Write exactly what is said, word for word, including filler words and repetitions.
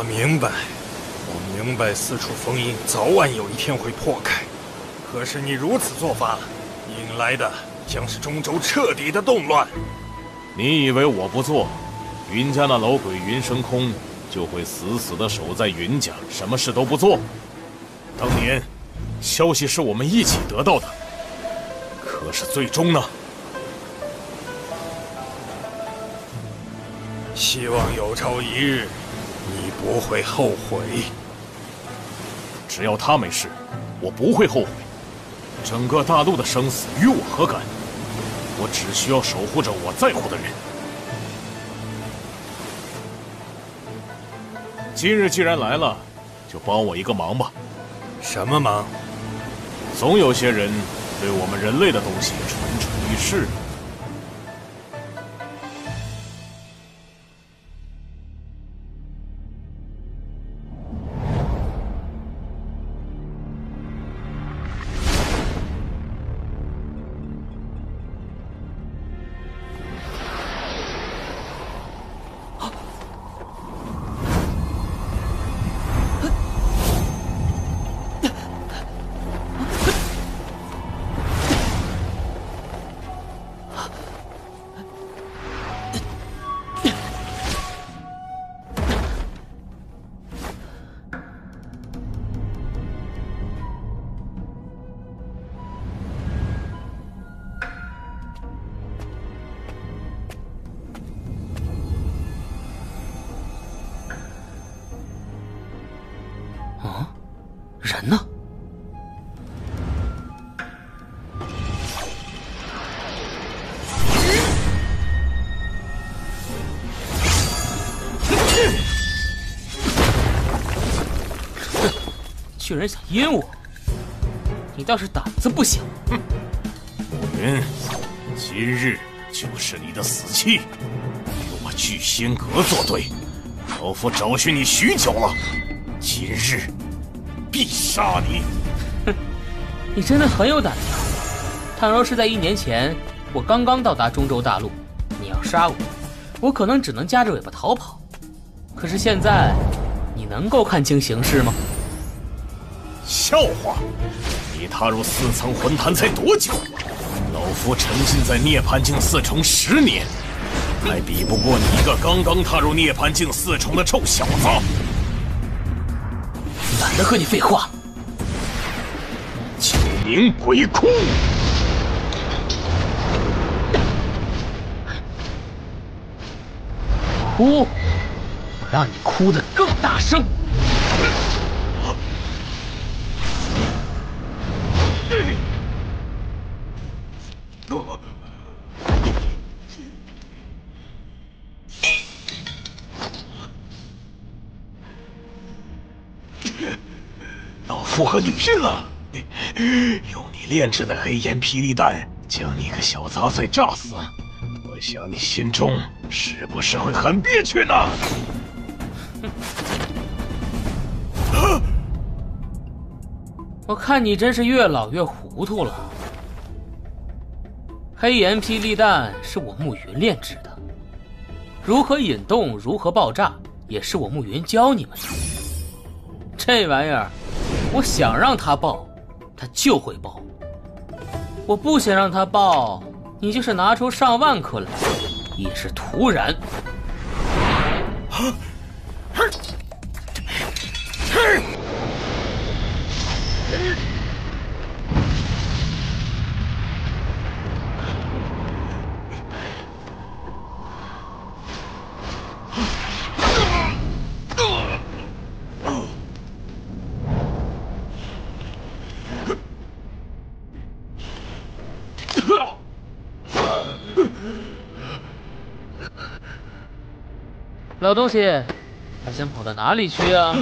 我明白，我明白，四处封印早晚有一天会破开。可是你如此做法，引来的将是中州彻底的动乱。你以为我不做，云家那老鬼云升空就会死死的守在云家，什么事都不做？当年，消息是我们一起得到的，可是最终呢？ 希望有朝一日，你不会后悔。只要他没事，我不会后悔。整个大陆的生死与我何干？我只需要守护着我在乎的人。今日既然来了，就帮我一个忙吧。什么忙？总有些人对我们人类的东西蠢蠢欲试。 居然想阴我！你倒是胆子不小。哼！慕云，今日就是你的死期！与我聚仙阁作对，老夫找寻你许久了，今日必杀你！哼！你真的很有胆量。倘若是在一年前，我刚刚到达中州大陆，你要杀我，我可能只能夹着尾巴逃跑。可是现在，你能够看清形势吗？ 笑话！你踏入四层魂坛才多久？老夫沉浸在涅槃境四重十年，还比不过你一个刚刚踏入涅槃境四重的臭小子！懒得和你废话！九名鬼哭！哭！我让你哭得更大声！ 老夫和你拼了！用你炼制的黑岩霹雳弹将你个小杂碎炸死，我想你心中是不是会很憋屈呢？我看你真是越老越糊涂了。 黑岩霹雳弹是我慕云炼制的，如何引动，如何爆炸，也是我慕云教你们的。这玩意儿，我想让它爆，它就会爆；我不想让它爆，你就是拿出上万颗来，也是徒然。啊！ 老东西，还想跑到哪里去啊？